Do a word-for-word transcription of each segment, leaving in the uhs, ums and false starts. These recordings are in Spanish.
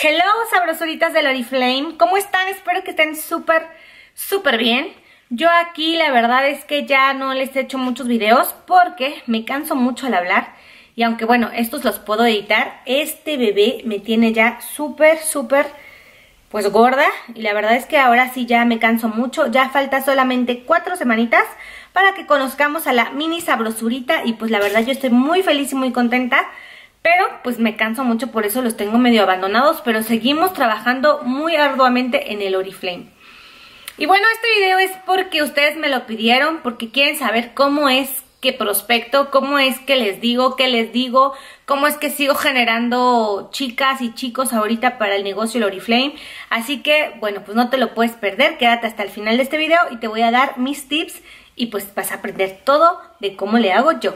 Hello, sabrosuritas del Oriflame, ¿cómo están? Espero que estén súper, súper bien. Yo aquí la verdad es que ya no les he hecho muchos videos porque me canso mucho al hablar. Y aunque bueno, estos los puedo editar, este bebé me tiene ya súper, súper, pues gorda. Y la verdad es que ahora sí ya me canso mucho, ya falta solamente cuatro semanitas para que conozcamos a la mini sabrosurita. Y pues la verdad yo estoy muy feliz y muy contenta. Pero pues me canso mucho, por eso los tengo medio abandonados, pero seguimos trabajando muy arduamente en el Oriflame. Y bueno, este video es porque ustedes me lo pidieron, porque quieren saber cómo es que prospecto, cómo es que les digo, qué les digo, cómo es que sigo generando chicas y chicos ahorita para el negocio del Oriflame. Así que bueno, pues no te lo puedes perder, quédate hasta el final de este video y te voy a dar mis tips y pues vas a aprender todo de cómo le hago yo.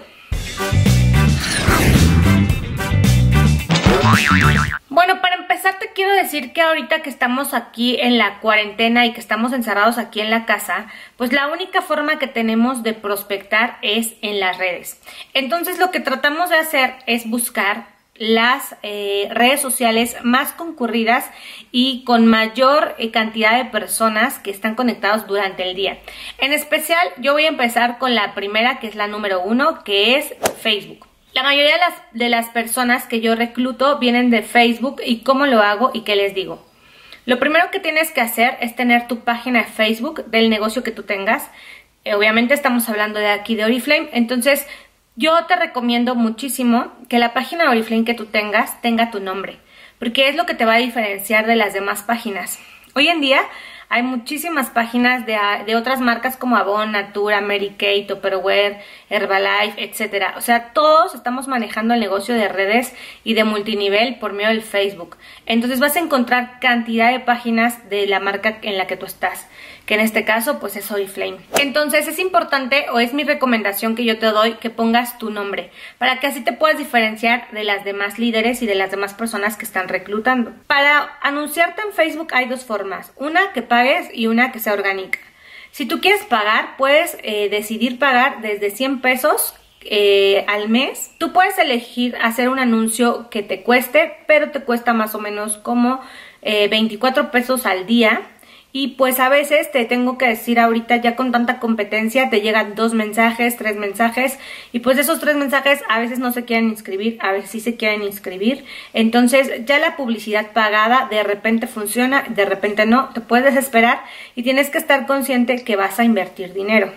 Bueno, para empezar te quiero decir que ahorita que estamos aquí en la cuarentena y que estamos encerrados aquí en la casa, pues la única forma que tenemos de prospectar es en las redes. Entonces lo que tratamos de hacer es buscar las eh, redes sociales más concurridas y con mayor eh, cantidad de personas que están conectados durante el día. En especial yo voy a empezar con la primera, que es la número uno, que es Facebook. La mayoría de las, de las personas que yo recluto vienen de Facebook. ¿Y cómo lo hago y qué les digo? Lo primero que tienes que hacer es tener tu página de Facebook del negocio que tú tengas. Eh, obviamente estamos hablando de aquí de Oriflame. Entonces yo te recomiendo muchísimo que la página de Oriflame que tú tengas tenga tu nombre, porque es lo que te va a diferenciar de las demás páginas. Hoy en día hay muchísimas páginas de, de otras marcas como Avon, Natura, Kay, Tupperware, Herbalife, etcétera. O sea, todos estamos manejando el negocio de redes y de multinivel por medio del Facebook. Entonces vas a encontrar cantidad de páginas de la marca en la que tú estás, que en este caso pues es Oriflame. Entonces es importante, o es mi recomendación que yo te doy, que pongas tu nombre, para que así te puedas diferenciar de las demás líderes y de las demás personas que están reclutando. Para anunciarte en Facebook hay dos formas, una que paga y una que sea orgánica. Si tú quieres pagar, puedes eh, decidir pagar desde cien pesos eh, al mes. Tú puedes elegir hacer un anuncio que te cueste, pero te cuesta más o menos como eh, veinticuatro pesos al día. Y pues a veces te tengo que decir ahorita, ya con tanta competencia, te llegan dos mensajes, tres mensajes. Y pues esos tres mensajes a veces no se quieren inscribir, a veces sí se quieren inscribir. Entonces ya la publicidad pagada de repente funciona, de repente no. Te puedes desesperar y tienes que estar consciente que vas a invertir dinero.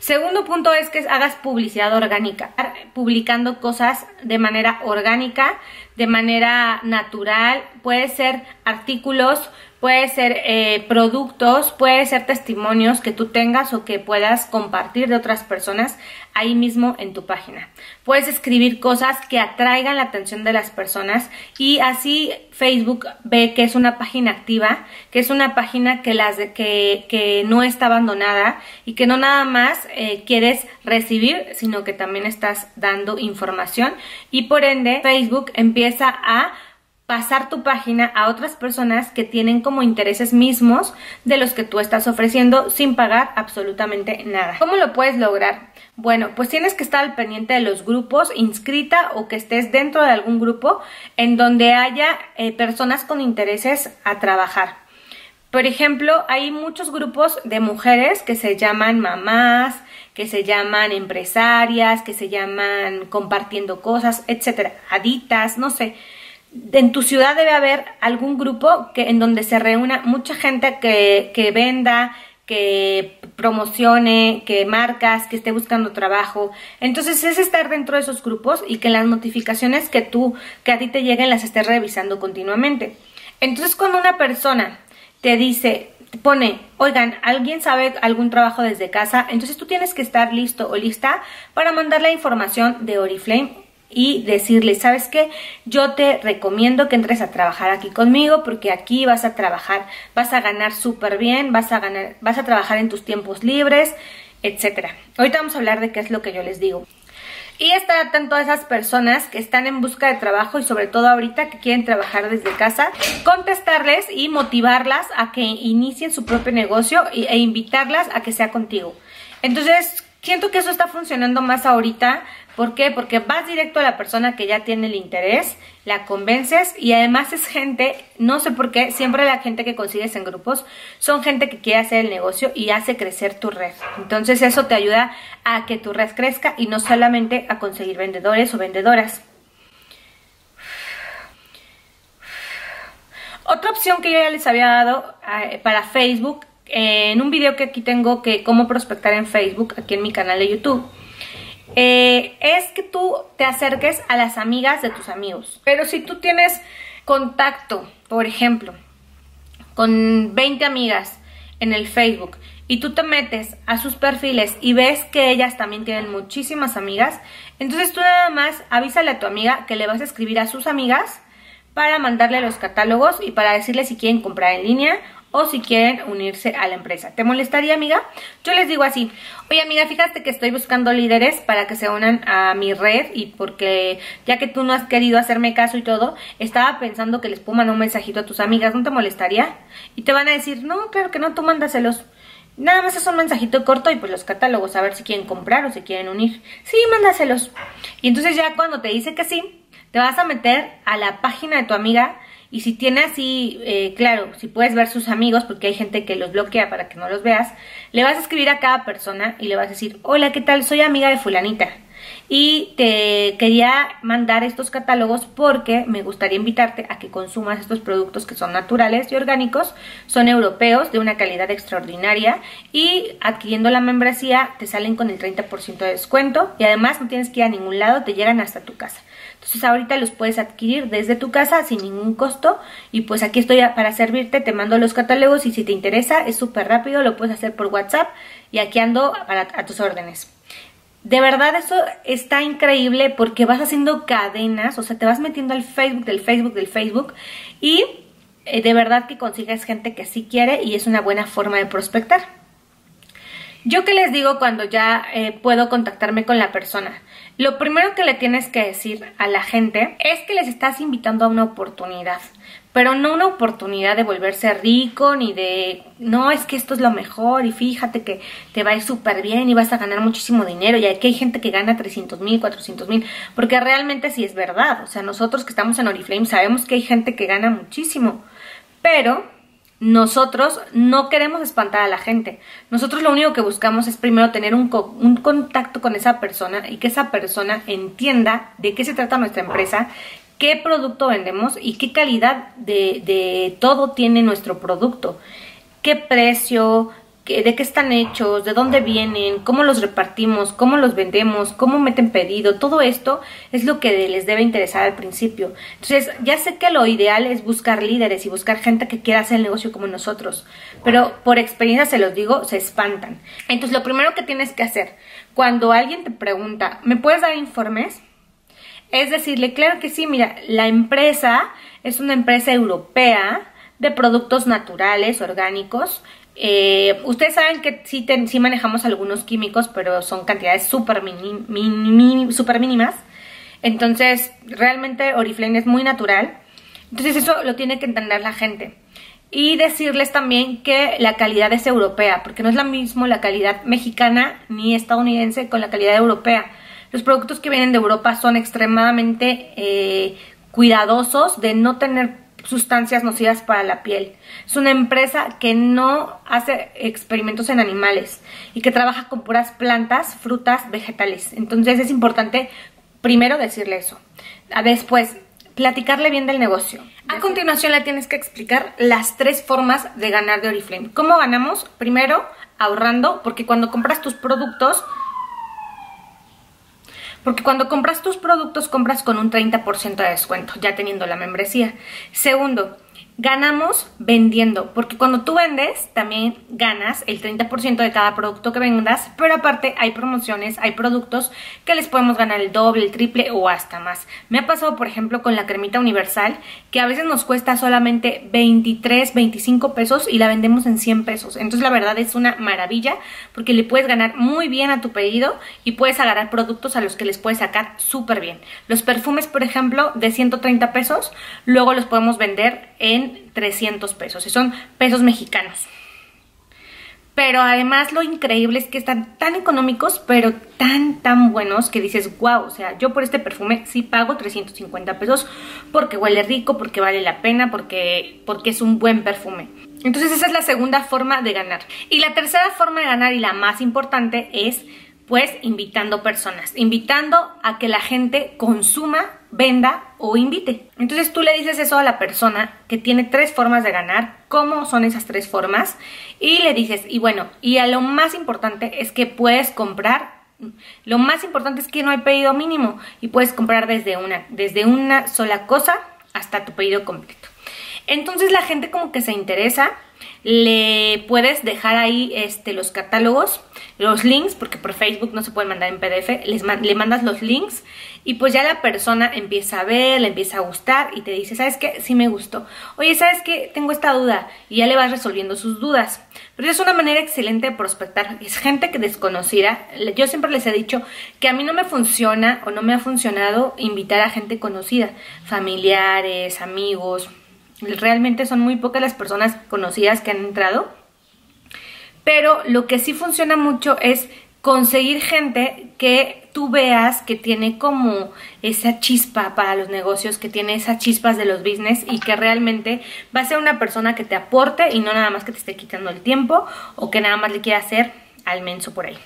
Segundo punto es que hagas publicidad orgánica, publicando cosas de manera orgánica, de manera natural. Puede ser artículos, puede ser eh, productos, puede ser testimonios que tú tengas o que puedas compartir de otras personas ahí mismo en tu página. Puedes escribir cosas que atraigan la atención de las personas y así Facebook ve que es una página activa, que es una página que, las de, que, que no está abandonada y que no nada más eh, quieres recibir, sino que también estás dando información, y por ende Facebook empieza a pasar tu página a otras personas que tienen como intereses mismos de los que tú estás ofreciendo sin pagar absolutamente nada. ¿Cómo lo puedes lograr? Bueno, pues tienes que estar al pendiente de los grupos, inscrita o que estés dentro de algún grupo en donde haya eh, personas con intereses a trabajar. Por ejemplo, hay muchos grupos de mujeres que se llaman mamás, que se llaman empresarias, que se llaman compartiendo cosas, etcétera, aditas, no sé. En tu ciudad debe haber algún grupo que, en donde se reúna mucha gente que, que venda, que promocione, que marcas, que esté buscando trabajo. Entonces es estar dentro de esos grupos y que las notificaciones que tú, que a ti te lleguen, las estés revisando continuamente. Entonces cuando una persona te dice, te pone, oigan, ¿alguien sabe algún trabajo desde casa? Entonces tú tienes que estar listo o lista para mandar la información de Oriflame y decirle, ¿sabes qué? Yo te recomiendo que entres a trabajar aquí conmigo, porque aquí vas a trabajar, vas a ganar súper bien, vas a ganar, vas a trabajar en tus tiempos libres, etcétera. Ahorita vamos a hablar de qué es lo que yo les digo. Y estar atento a esas personas que están en busca de trabajo y sobre todo ahorita que quieren trabajar desde casa, contestarles y motivarlas a que inicien su propio negocio e invitarlas a que sea contigo. Entonces, siento que eso está funcionando más ahorita ¿Por qué? Porque vas directo a la persona que ya tiene el interés, la convences y además es gente, no sé por qué, siempre la gente que consigues en grupos son gente que quiere hacer el negocio y hace crecer tu red. Entonces eso te ayuda a que tu red crezca y no solamente a conseguir vendedores o vendedoras. Otra opción que yo ya les había dado eh, para Facebook, eh, en un video que aquí tengo que cómo prospectar en Facebook, aquí en mi canal de YouTube, eh, es que tú te acerques a las amigas de tus amigos. Pero si tú tienes contacto, por ejemplo, con veinte amigas en el Facebook y tú te metes a sus perfiles y ves que ellas también tienen muchísimas amigas, entonces tú nada más avísale a tu amiga que le vas a escribir a sus amigas para mandarle los catálogos y para decirle si quieren comprar en línea o si quieren unirse a la empresa. ¿Te molestaría, amiga? Yo les digo así: oye, amiga, fíjate que estoy buscando líderes para que se unan a mi red y porque ya que tú no has querido hacerme caso y todo, estaba pensando que les puedo mandar un mensajito a tus amigas, ¿no te molestaría? Y te van a decir, no, claro que no, tú mándaselos. Nada más es un mensajito corto y pues los catálogos, a ver si quieren comprar o si quieren unir. Sí, mándaselos. Y entonces ya cuando te dice que sí, te vas a meter a la página de tu amiga y si tiene así, eh, claro, si puedes ver sus amigos, porque hay gente que los bloquea para que no los veas, le vas a escribir a cada persona y le vas a decir, hola, ¿qué tal? Soy amiga de fulanita y te quería mandar estos catálogos porque me gustaría invitarte a que consumas estos productos que son naturales y orgánicos, son europeos, de una calidad extraordinaria y adquiriendo la membresía te salen con el treinta por ciento de descuento y además no tienes que ir a ningún lado, te llegan hasta tu casa. Entonces ahorita los puedes adquirir desde tu casa sin ningún costo y pues aquí estoy para servirte, te mando los catálogos y si te interesa es súper rápido, lo puedes hacer por WhatsApp y aquí ando para, a tus órdenes. De verdad eso está increíble porque vas haciendo cadenas, o sea, te vas metiendo al Facebook, del Facebook, del Facebook y eh, de verdad que consigues gente que sí quiere y es una buena forma de prospectar. Yo qué les digo cuando ya eh, puedo contactarme con la persona. Lo primero que le tienes que decir a la gente es que les estás invitando a una oportunidad. Pero no una oportunidad de volverse rico ni de, no, es que esto es lo mejor y fíjate que te va a ir súper bien y vas a ganar muchísimo dinero. Y aquí hay gente que gana trescientos mil, cuatrocientos mil, porque realmente sí es verdad. O sea, nosotros que estamos en Oriflame sabemos que hay gente que gana muchísimo, pero nosotros no queremos espantar a la gente. Nosotros lo único que buscamos es primero tener un, co un contacto con esa persona y que esa persona entienda de qué se trata nuestra empresa, qué producto vendemos y qué calidad de, de todo tiene nuestro producto, qué precio, qué, de qué están hechos, de dónde vienen, cómo los repartimos, cómo los vendemos, cómo meten pedido, todo esto es lo que les debe interesar al principio. Entonces ya sé que lo ideal es buscar líderes y buscar gente que quiera hacer el negocio como nosotros, pero por experiencia se los digo, se espantan. Entonces lo primero que tienes que hacer cuando alguien te pregunta, ¿me puedes dar informes? Es decirle, claro que sí, mira, la empresa es una empresa europea de productos naturales, orgánicos. Eh, ustedes saben que sí, ten, sí manejamos algunos químicos, pero son cantidades súper minim, minim, super mínimas. Entonces, realmente Oriflame es muy natural. Entonces, eso lo tiene que entender la gente. Y decirles también que la calidad es europea, porque no es la misma la calidad mexicana ni estadounidense con la calidad europea. Los productos que vienen de Europa son extremadamente eh, cuidadosos de no tener sustancias nocivas para la piel. Es una empresa que no hace experimentos en animales y que trabaja con puras plantas, frutas, vegetales. Entonces es importante primero decirle eso. Después, platicarle bien del negocio. A continuación le tienes que explicar las tres formas de ganar de Oriflame. ¿Cómo ganamos? Primero, ahorrando, porque cuando compras tus productos... Porque cuando compras tus productos, compras con un treinta por ciento de descuento, ya teniendo la membresía. Segundo, ganamos vendiendo, porque cuando tú vendes, también ganas el treinta por ciento de cada producto que vendas, pero aparte hay promociones, hay productos que les podemos ganar el doble, el triple o hasta más. Me ha pasado, por ejemplo, con la cremita universal, que a veces nos cuesta solamente veintitrés, veinticinco pesos y la vendemos en cien pesos. Entonces, la verdad es una maravilla, porque le puedes ganar muy bien a tu pedido y puedes agarrar productos a los que les puedes sacar súper bien. Los perfumes, por ejemplo, de ciento treinta pesos, luego los podemos vender en trescientos pesos, y son pesos mexicanos. Pero además lo increíble es que están tan económicos, pero tan, tan buenos que dices, wow, o sea, yo por este perfume sí pago trescientos cincuenta pesos porque huele rico, porque vale la pena, porque, porque es un buen perfume. Entonces esa es la segunda forma de ganar. Y la tercera forma de ganar, y la más importante, es pues invitando personas, invitando a que la gente consuma, venda o invite. Entonces tú le dices eso a la persona que tiene tres formas de ganar, cómo son esas tres formas, y le dices, y bueno, y a lo más importante es que puedes comprar, lo más importante es que no hay pedido mínimo y puedes comprar desde una, desde una sola cosa hasta tu pedido completo. Entonces la gente como que se interesa, le puedes dejar ahí este, los catálogos, los links, porque por Facebook no se pueden mandar en P D F, les man, le mandas los links y pues ya la persona empieza a ver, le empieza a gustar y te dice, ¿sabes qué? Sí me gustó. Oye, ¿sabes qué? Tengo esta duda, y ya le vas resolviendo sus dudas. Pero es una manera excelente de prospectar, es gente que desconocida. Yo siempre les he dicho que a mí no me funciona o no me ha funcionado invitar a gente conocida, familiares, amigos. Realmente son muy pocas las personas conocidas que han entrado, pero lo que sí funciona mucho es conseguir gente que tú veas que tiene como esa chispa para los negocios, que tiene esas chispas de los business y que realmente va a ser una persona que te aporte y no nada más que te esté quitando el tiempo o que nada más le quiera hacer al menso por ahí.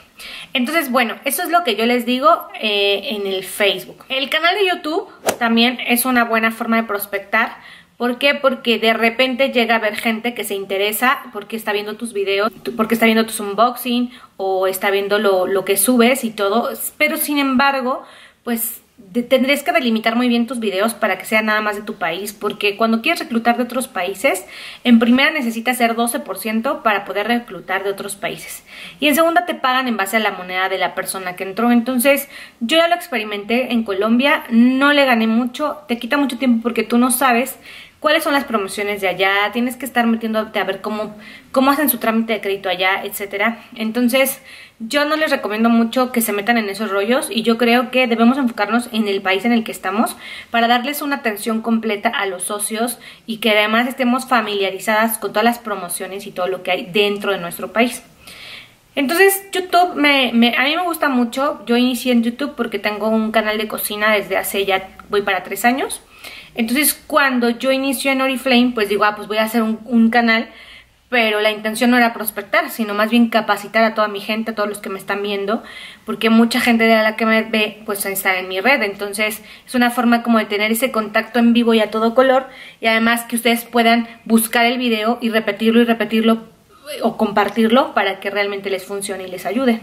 Entonces, bueno, eso es lo que yo les digo eh, en el Facebook. El canal de YouTube también es una buena forma de prospectar. ¿Por qué? Porque de repente llega a haber gente que se interesa porque está viendo tus videos, porque está viendo tus unboxing o está viendo lo, lo que subes y todo. Pero sin embargo, pues de, tendrías que delimitar muy bien tus videos para que sea nada más de tu país. Porque cuando quieres reclutar de otros países, en primera necesitas ser doce por ciento para poder reclutar de otros países. Y en segunda te pagan en base a la moneda de la persona que entró. Entonces yo ya lo experimenté en Colombia, no le gané mucho, te quita mucho tiempo porque tú no sabes cuáles son las promociones de allá, tienes que estar metiéndote a ver cómo, cómo hacen su trámite de crédito allá, etcétera. Entonces, yo no les recomiendo mucho que se metan en esos rollos y yo creo que debemos enfocarnos en el país en el que estamos para darles una atención completa a los socios y que además estemos familiarizadas con todas las promociones y todo lo que hay dentro de nuestro país. Entonces YouTube, me, me, a mí me gusta mucho. Yo inicié en YouTube porque tengo un canal de cocina desde hace ya, voy para tres años. Entonces cuando yo inicio en Oriflame, pues digo, ah, pues voy a hacer un, un canal, pero la intención no era prospectar, sino más bien capacitar a toda mi gente, a todos los que me están viendo, porque mucha gente de la que me ve, pues está en mi red. Entonces es una forma como de tener ese contacto en vivo y a todo color, y además que ustedes puedan buscar el video y repetirlo y repetirlo o compartirlo para que realmente les funcione y les ayude.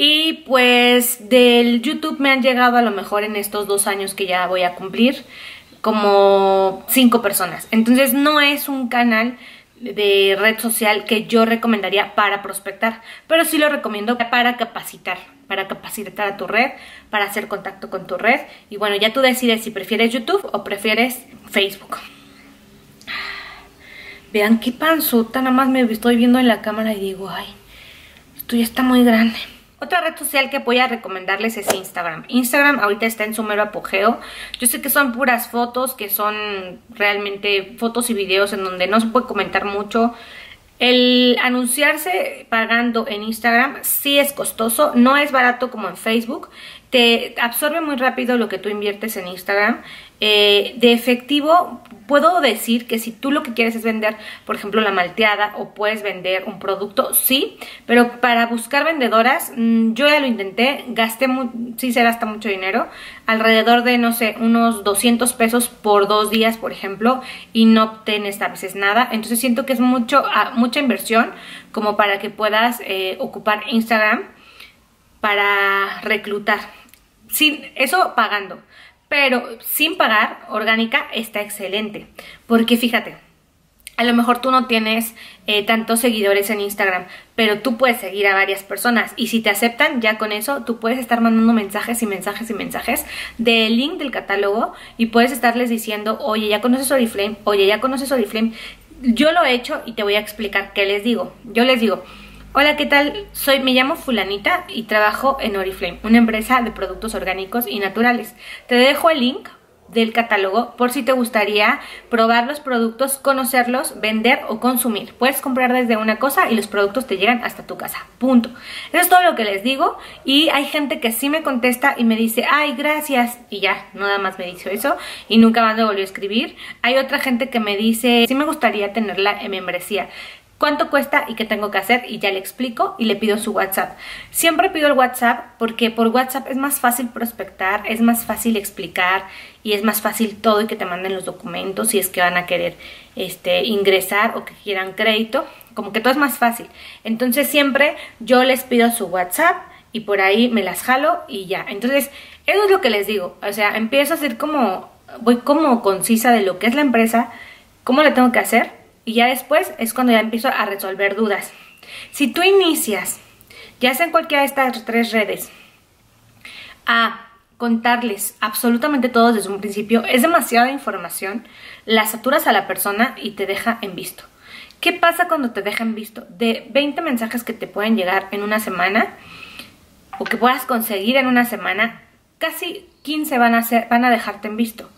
Y pues del YouTube me han llegado a lo mejor en estos dos años que ya voy a cumplir como cinco personas. Entonces no es un canal de red social que yo recomendaría para prospectar, pero sí lo recomiendo para capacitar, para capacitar a tu red, para hacer contacto con tu red. Y bueno, ya tú decides si prefieres YouTube o prefieres Facebook. Vean qué panzota, nada más me estoy viendo en la cámara y digo, ay, esto ya está muy grande. Otra red social que voy a recomendarles es Instagram. Instagram ahorita está en su mero apogeo. Yo sé que son puras fotos, que son realmente fotos y videos en donde no se puede comentar mucho. El anunciarse pagando en Instagram sí es costoso, no es barato como en Facebook. Te absorbe muy rápido lo que tú inviertes en Instagram. Eh, de efectivo, puedo decir que si tú lo que quieres es vender, por ejemplo, la malteada, o puedes vender un producto, sí, pero para buscar vendedoras, yo ya lo intenté, gasté, muy, sí se gasta mucho dinero, alrededor de, no sé, unos doscientos pesos por dos días, por ejemplo, y no obtienes a veces nada. Entonces siento que es mucho, mucha inversión como para que puedas eh, ocupar Instagram para reclutar, sin eso pagando. Pero sin pagar, orgánica está excelente, porque fíjate, a lo mejor tú no tienes eh, tantos seguidores en Instagram, pero tú puedes seguir a varias personas y si te aceptan, ya con eso tú puedes estar mandando mensajes y mensajes y mensajes del link del catálogo y puedes estarles diciendo, oye, ya conoces Oriflame, oye, ya conoces Oriflame. Yo lo he hecho y te voy a explicar qué les digo. Yo les digo, hola, ¿qué tal? Soy, me llamo fulanita y trabajo en Oriflame, una empresa de productos orgánicos y naturales. Te dejo el link del catálogo por si te gustaría probar los productos, conocerlos, vender o consumir. Puedes comprar desde una cosa y los productos te llegan hasta tu casa, punto. Eso es todo lo que les digo, y hay gente que sí me contesta y me dice, ay, gracias, y ya, nada más me dice eso y nunca más me volvió a escribir. Hay otra gente que me dice, sí me gustaría tenerla en membresía, cuánto cuesta y qué tengo que hacer, y ya le explico y le pido su WhatsApp. Siempre pido el WhatsApp porque por WhatsApp es más fácil prospectar, es más fácil explicar y es más fácil todo, y que te manden los documentos si es que van a querer este, ingresar o que quieran crédito, como que todo es más fácil. Entonces siempre yo les pido su WhatsApp y por ahí me las jalo y ya. Entonces eso es lo que les digo, o sea, empiezo a hacer como, voy como concisa de lo que es la empresa, cómo la tengo que hacer. Y ya después es cuando ya empiezo a resolver dudas. Si tú inicias, ya sea en cualquiera de estas tres redes, a contarles absolutamente todo desde un principio, es demasiada información, la saturas a la persona y te deja en visto. ¿Qué pasa cuando te dejan visto? De veinte mensajes que te pueden llegar en una semana, o que puedas conseguir en una semana, casi quince van a, ser, van a dejarte en visto.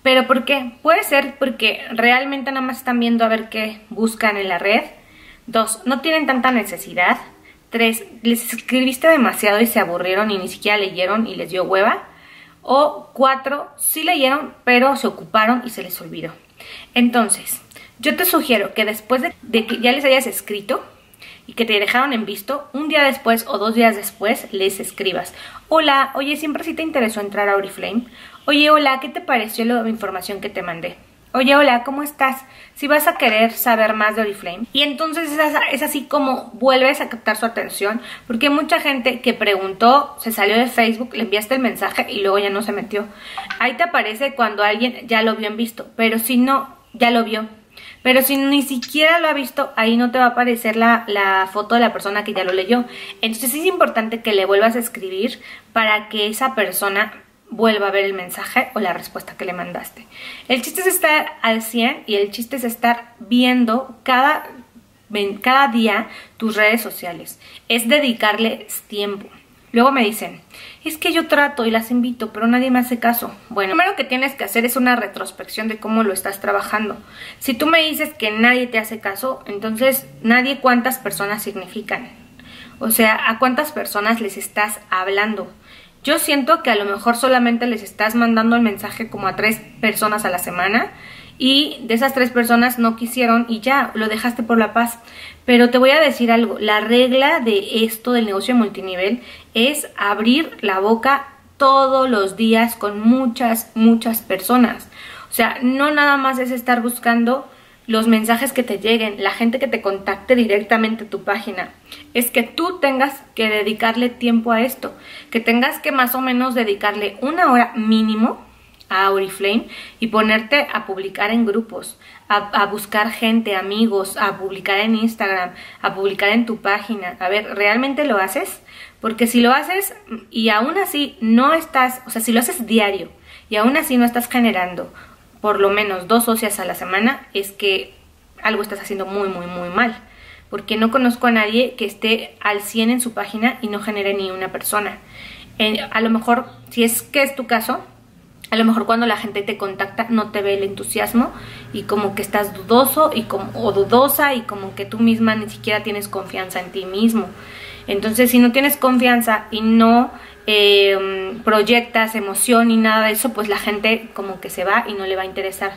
¿Pero por qué? Puede ser porque realmente nada más están viendo a ver qué buscan en la red. Dos, no tienen tanta necesidad. Tres, les escribiste demasiado y se aburrieron y ni siquiera leyeron y les dio hueva. O cuatro, sí leyeron pero se ocuparon y se les olvidó. Entonces, yo te sugiero que después de, de que ya les hayas escrito y que te dejaron en visto, un día después o dos días después les escribas. Hola, oye, siempre sí te interesó entrar a Oriflame. Oye, hola, ¿qué te pareció la información que te mandé? Oye, hola, ¿cómo estás? Si vas a querer saber más de Oriflame. Y entonces es así como vuelves a captar su atención, porque hay mucha gente que preguntó, se salió de Facebook, le enviaste el mensaje y luego ya no se metió. Ahí te aparece cuando alguien ya lo vio en visto, pero si no, ya lo vio. Pero si ni siquiera lo ha visto, ahí no te va a aparecer la, la foto de la persona que ya lo leyó. Entonces es importante que le vuelvas a escribir para que esa persona vuelva a ver el mensaje o la respuesta que le mandaste. El chiste es estar al cien y el chiste es estar viendo cada, cada día tus redes sociales. Es dedicarles tiempo. Luego me dicen, es que yo trato y las invito, pero nadie me hace caso. Bueno, lo primero que tienes que hacer es una retrospección de cómo lo estás trabajando. Si tú me dices que nadie te hace caso, entonces nadie, ¿cuántas personas significan? O sea, ¿a cuántas personas les estás hablando? Yo siento que a lo mejor solamente les estás mandando el mensaje como a tres personas a la semana, y de esas tres personas no quisieron y ya, lo dejaste por la paz. Pero te voy a decir algo, la regla de esto del negocio multinivel es abrir la boca todos los días con muchas, muchas personas. O sea, no nada más es estar buscando los mensajes que te lleguen, la gente que te contacte directamente a tu página. Es que tú tengas que dedicarle tiempo a esto, que tengas que más o menos dedicarle una hora mínimo a Oriflame y ponerte a publicar en grupos, a, a buscar gente, amigos, a publicar en Instagram, a publicar en tu página. A ver, ¿realmente lo haces? Porque si lo haces y aún así no estás, o sea, si lo haces diario y aún así no estás generando por lo menos dos socias a la semana, es que algo estás haciendo muy, muy, muy mal. Porque no conozco a nadie que esté al cien en su página y no genere ni una persona. Eh, a lo mejor, si es que es tu caso, a lo mejor cuando la gente te contacta no te ve el entusiasmo y como que estás dudoso y como, o dudosa, y como que tú misma ni siquiera tienes confianza en ti mismo. Entonces, si no tienes confianza y no eh, proyectas emoción y nada de eso, pues la gente como que se va y no le va a interesar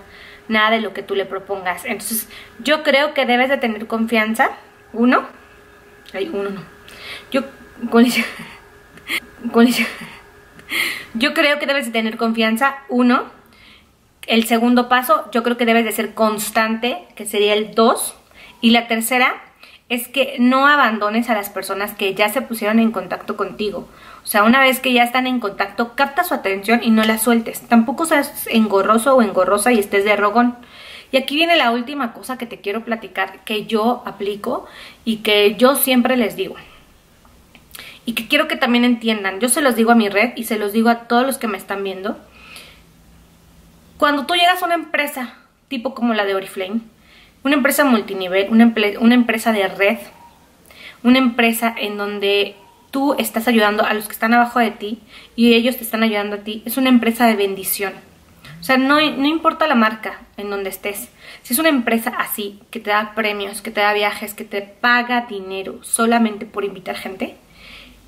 nada de lo que tú le propongas. Entonces, yo creo que debes de tener confianza. Uno. Ay, uno no. Yo... ¿Cuál es? ¿Cuál es? Yo creo que debes de tener confianza, uno. El segundo paso, yo creo que debes de ser constante, que sería el dos. Y la tercera es que no abandones a las personas que ya se pusieron en contacto contigo. O sea, una vez que ya están en contacto, capta su atención y no la sueltes. Tampoco seas engorroso o engorrosa y estés de rogón. Y aquí viene la última cosa que te quiero platicar, que yo aplico y que yo siempre les digo, y que quiero que también entiendan. Yo se los digo a mi red y se los digo a todos los que me están viendo. Cuando tú llegas a una empresa tipo como la de Oriflame, una empresa multinivel, una, una empresa de red, una empresa en donde tú estás ayudando a los que están abajo de ti y ellos te están ayudando a ti, es una empresa de bendición. O sea, no, no importa la marca en donde estés. Si es una empresa así, que te da premios, que te da viajes, que te paga dinero solamente por invitar gente,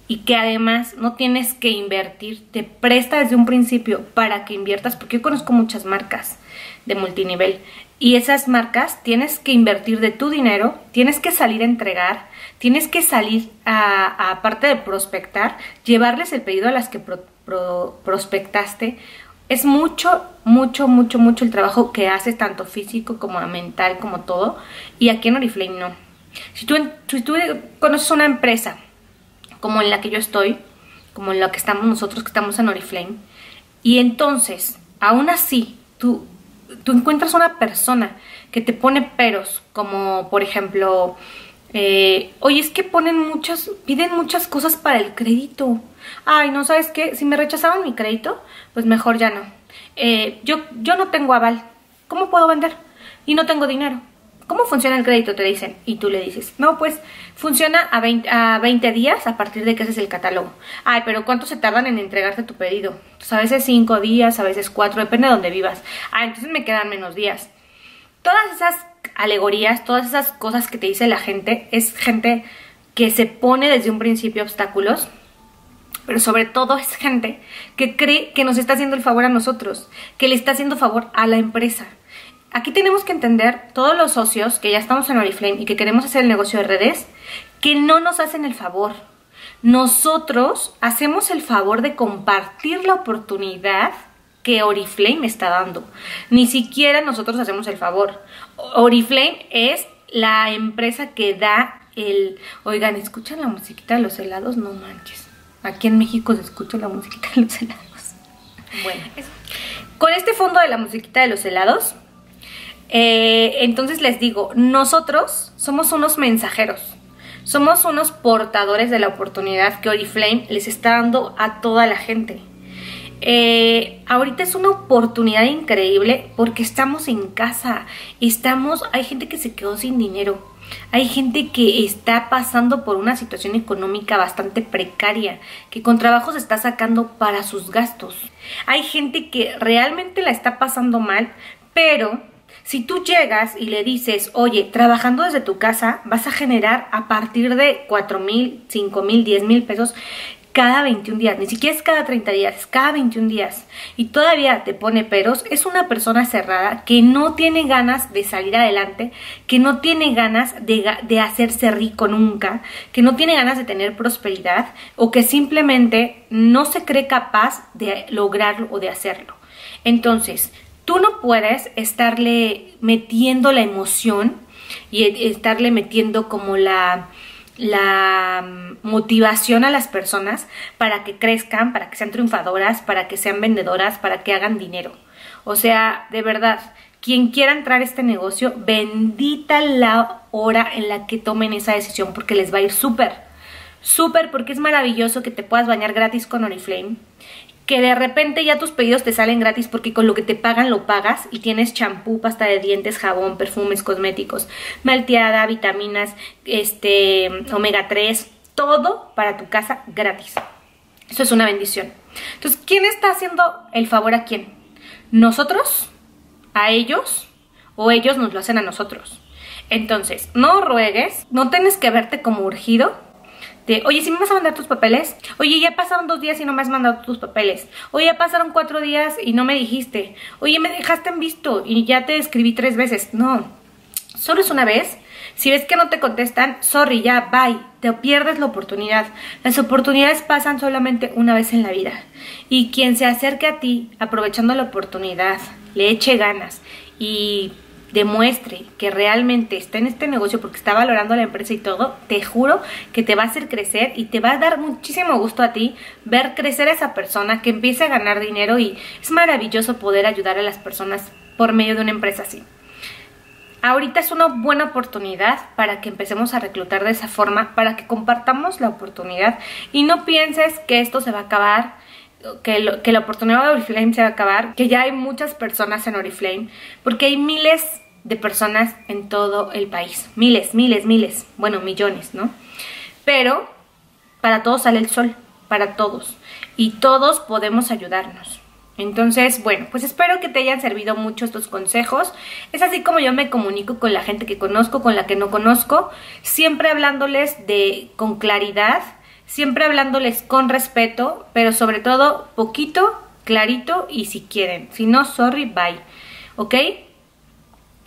y que además no tienes que invertir, te presta desde un principio para que inviertas, porque yo conozco muchas marcas de multinivel, y esas marcas tienes que invertir de tu dinero, tienes que salir a entregar, tienes que salir a, aparte de prospectar, llevarles el pedido a las que pro, pro, prospectaste. Es mucho, mucho, mucho, mucho el trabajo que haces, tanto físico como mental, como todo, y aquí en Oriflame no. Si tú, si tú conoces una empresa como en la que yo estoy, como en la que estamos nosotros, que estamos en Oriflame, y entonces, aún así, tú, tú encuentras una persona que te pone peros, como por ejemplo, eh, oye, es que ponen muchas, piden muchas cosas para el crédito. Ay, no, ¿sabes qué? Si me rechazaban mi crédito, pues mejor ya no. Eh, yo, yo no tengo aval, ¿cómo puedo vender? Y no tengo dinero. ¿Cómo funciona el crédito? Te dicen. Y tú le dices, no, pues funciona a veinte, a veinte días a partir de que haces el catálogo. Ay, pero ¿cuánto se tardan en entregarte tu pedido? Pues a veces cinco días, a veces cuatro, depende de donde vivas. Ah, entonces me quedan menos días. Todas esas alegorías, todas esas cosas que te dice la gente, es gente que se pone desde un principio obstáculos, pero sobre todo es gente que cree que nos está haciendo el favor a nosotros, que le está haciendo favor a la empresa. Aquí tenemos que entender, todos los socios que ya estamos en Oriflame y que queremos hacer el negocio de redes, que no nos hacen el favor. Nosotros hacemos el favor de compartir la oportunidad que Oriflame está dando. Ni siquiera nosotros hacemos el favor. Oriflame es la empresa que da el... Oigan, ¿escuchan la musiquita de los helados? No manches. Aquí en México se escucha la musiquita de los helados. Bueno, eso. Con este fondo de la musiquita de los helados... Eh, entonces les digo, nosotros somos unos mensajeros, somos unos portadores de la oportunidad que Oriflame les está dando a toda la gente. Eh, ahorita es una oportunidad increíble porque estamos en casa, estamos, hay gente que se quedó sin dinero, hay gente que está pasando por una situación económica bastante precaria, que con trabajo se está sacando para sus gastos, hay gente que realmente la está pasando mal, pero... Si tú llegas y le dices, oye, trabajando desde tu casa, vas a generar a partir de cuatro mil, cinco mil, diez mil pesos cada veintiún días. Ni siquiera es cada treinta días, es cada veintiún días. Y todavía te pone peros. Es una persona cerrada que no tiene ganas de salir adelante, que no tiene ganas de, de hacerse rico nunca, que no tiene ganas de tener prosperidad o que simplemente no se cree capaz de lograrlo o de hacerlo. Entonces... Tú no puedes estarle metiendo la emoción y estarle metiendo como la, la motivación a las personas para que crezcan, para que sean triunfadoras, para que sean vendedoras, para que hagan dinero. O sea, de verdad, quien quiera entrar a este negocio, bendita la hora en la que tomen esa decisión porque les va a ir súper, súper, porque es maravilloso que te puedas bañar gratis con Oriflame. Que de repente ya tus pedidos te salen gratis porque con lo que te pagan lo pagas y tienes champú, pasta de dientes, jabón, perfumes, cosméticos, malteada, vitaminas, este, omega tres, todo para tu casa gratis. Eso es una bendición. Entonces, ¿quién está haciendo el favor a quién? ¿Nosotros? ¿A ellos? ¿O ellos nos lo hacen a nosotros? Entonces, no ruegues, no tienes que verte como urgido. De, oye, ¿sí me vas a mandar tus papeles? Oye, ya pasaron dos días y no me has mandado tus papeles. Oye, ya pasaron cuatro días y no me dijiste. Oye, me dejaste en visto y ya te escribí tres veces. No, solo es una vez. Si ves que no te contestan, sorry, ya, bye. Te pierdes la oportunidad. Las oportunidades pasan solamente una vez en la vida. Y quien se acerque a ti aprovechando la oportunidad, le eche ganas y... demuestre que realmente está en este negocio porque está valorando a la empresa y todo, te juro que te va a hacer crecer y te va a dar muchísimo gusto a ti ver crecer a esa persona, que empiece a ganar dinero, y es maravilloso poder ayudar a las personas por medio de una empresa así. Ahorita es una buena oportunidad para que empecemos a reclutar de esa forma, para que compartamos la oportunidad y no pienses que esto se va a acabar, Que, lo, que la oportunidad de Oriflame se va a acabar, que ya hay muchas personas en Oriflame, porque hay miles de personas en todo el país, miles, miles, miles, bueno, millones, ¿no? Pero para todos sale el sol, para todos, y todos podemos ayudarnos. Entonces, bueno, pues espero que te hayan servido mucho estos consejos. Es así como yo me comunico con la gente que conozco, con la que no conozco, siempre hablándoles de con claridad, siempre hablándoles con respeto, pero sobre todo poquito, clarito y si quieren. Si no, sorry, bye. ¿Ok?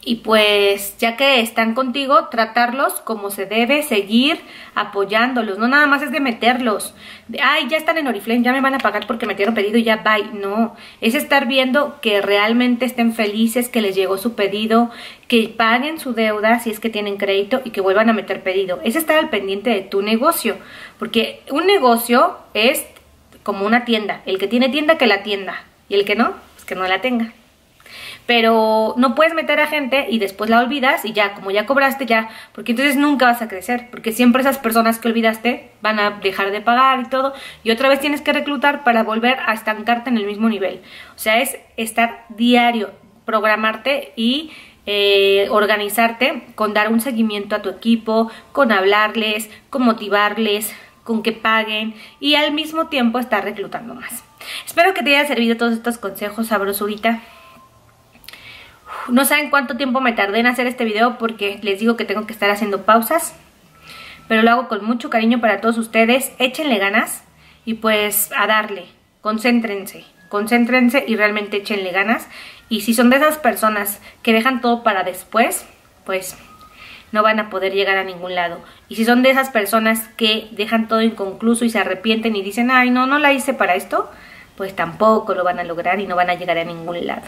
Y pues ya que están contigo, tratarlos como se debe, seguir apoyándolos. No nada más es de meterlos. De, Ay, ya están en Oriflame, ya me van a pagar porque metieron pedido y ya, bye. No, es estar viendo que realmente estén felices, que les llegó su pedido, que paguen su deuda si es que tienen crédito y que vuelvan a meter pedido. Es estar al pendiente de tu negocio, porque un negocio es como una tienda. El que tiene tienda, que la tienda. Y el que no, pues que no la tenga. Pero no puedes meter a gente y después la olvidas y ya, como ya cobraste ya, porque entonces nunca vas a crecer, porque siempre esas personas que olvidaste van a dejar de pagar y todo, y otra vez tienes que reclutar para volver a estancarte en el mismo nivel. O sea, es estar diario, programarte y eh, organizarte con dar un seguimiento a tu equipo, con hablarles, con motivarles, con que paguen y al mismo tiempo estar reclutando más. Espero que te hayan servido todos estos consejos, sabrosurita. No saben cuánto tiempo me tardé en hacer este video porque les digo que tengo que estar haciendo pausas. Pero lo hago con mucho cariño para todos ustedes. Échenle ganas y pues a darle. Concéntrense. Concéntrense y realmente échenle ganas. Y si son de esas personas que dejan todo para después, pues no van a poder llegar a ningún lado. Y si son de esas personas que dejan todo inconcluso y se arrepienten y dicen, ay no, no la hice para esto, pues tampoco lo van a lograr y no van a llegar a ningún lado.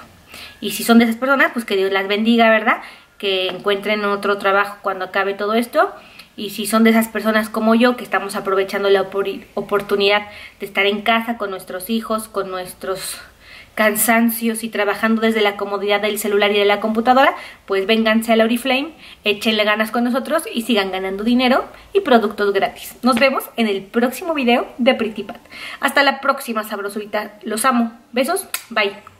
Y si son de esas personas, pues que Dios las bendiga, ¿verdad? Que encuentren otro trabajo cuando acabe todo esto. Y si son de esas personas como yo, que estamos aprovechando la oportunidad de estar en casa con nuestros hijos, con nuestros cansancios y trabajando desde la comodidad del celular y de la computadora, pues vénganse a la Oriflame, échenle ganas con nosotros y sigan ganando dinero y productos gratis. Nos vemos en el próximo video de PrittyPat. Hasta la próxima, sabrosurita. Los amo. Besos. Bye.